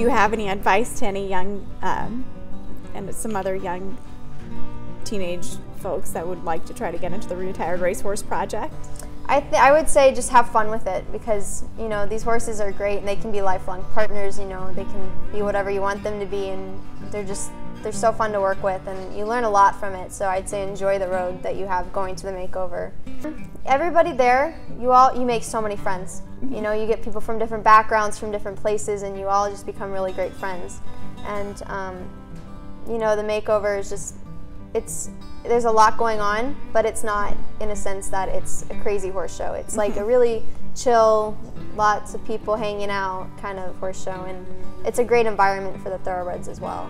do you have any advice to any young and some other young teenage folks that would like to try to get into the Retired Racehorse Project? I would say just have fun with it, because you know these horses are great and they can be lifelong partners. You know, they can be whatever you want them to be, and they're so fun to work with, and you learn a lot from it. So I'd say enjoy the road that you have going to the makeover. Everybody there, you make so many friends. You know, you get people from different backgrounds, from different places, and you all just become really great friends. And you know, the makeover is just. There's a lot going on, but it's not in a sense that it's a crazy horse show. It's like a really chill, lots of people hanging out kind of horse show, and it's a great environment for the thoroughbreds as well.